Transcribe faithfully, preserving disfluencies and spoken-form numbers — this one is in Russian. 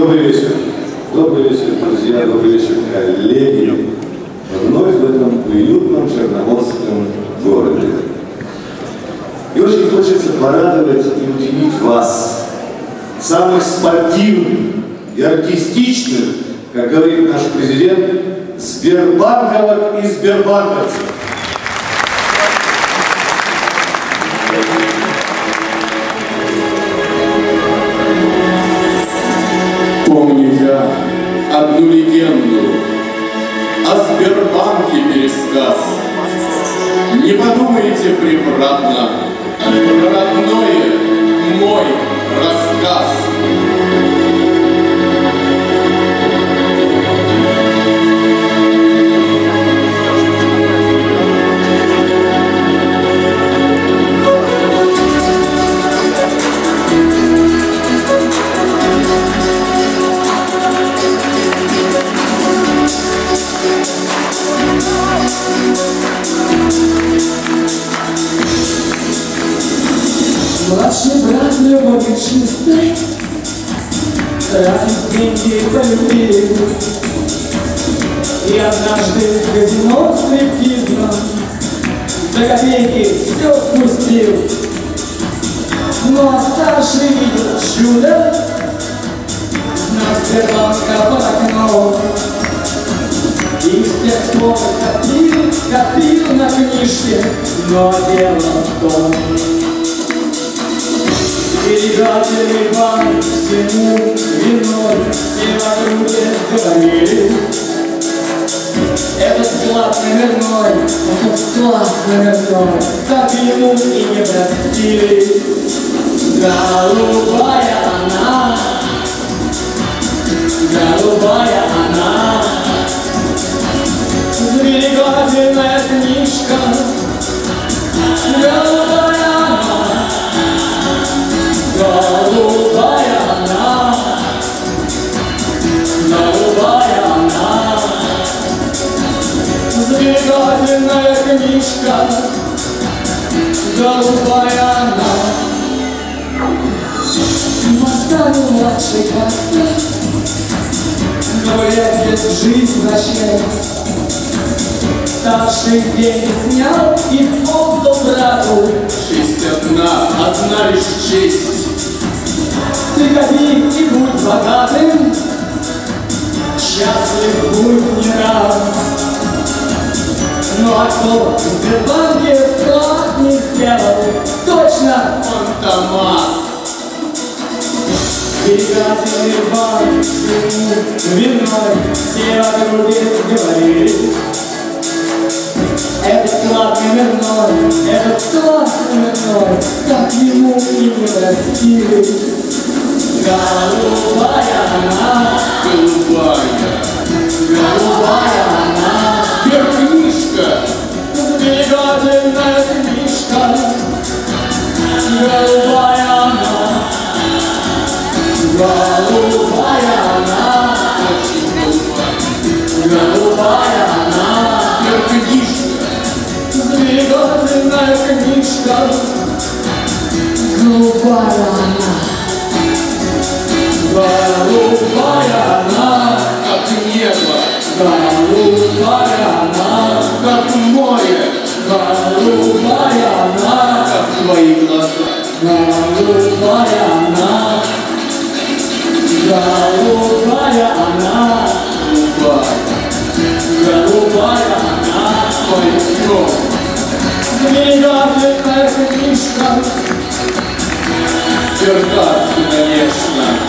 Добрый вечер. Добрый вечер, друзья, добрый вечер, коллеги. Вновь в этом уютном черноморском городе. И очень хочется порадовать и удивить вас. Самых спортивных и артистичных, как говорит наш президент, сбербанковок и сбербанковцев. Помню я одну легенду о Сбербанке пересказ. Не подумайте превратно, родное мой рассказ. Младший брат любовь чистый, тратит деньги по любви. И однажды в казино стриптизом до копейки все спустил. Ну а старший видел чудо, знак Сбербанка под окном. И с тех пор копил, копил на книжке, но дело в том. Сберегательный банк всему виной, все вокруг говорили. Этот вклад номерной, этот вклад номерной, так ему и не простили. Голубая она, голубая она, сберегательная книжка, голубая она, голубая она, голубая она, сберегательная книжка, голубая она. Восставил младший брат, но я без жизни начнет. Старший день снял и отдал брату. Честь одна, одна лишь честь. Ты ходи и будь богатым, счастлив будь не раз. Ну а кто в Сбербанке вклад не сделал, точно он Томас. Сберегательный банк всему виной, все вокруг говорили. Этот вклад номерной, этот вклад номерной, так ему и не простили. Голубая она, голубая, голубая она, сберкнижка, сберегательная книжка, голубая она, голубая она, очень голубая, голубая она, сберкнижка. Сберегательная книжка, голубая она, голубая она, как небо, голубая она, как море, голубая она, как твои глаза, голубая она, голубая она, голубая, голубая она, твои глаза. Сберегательная книжка, сберегательная, конечно.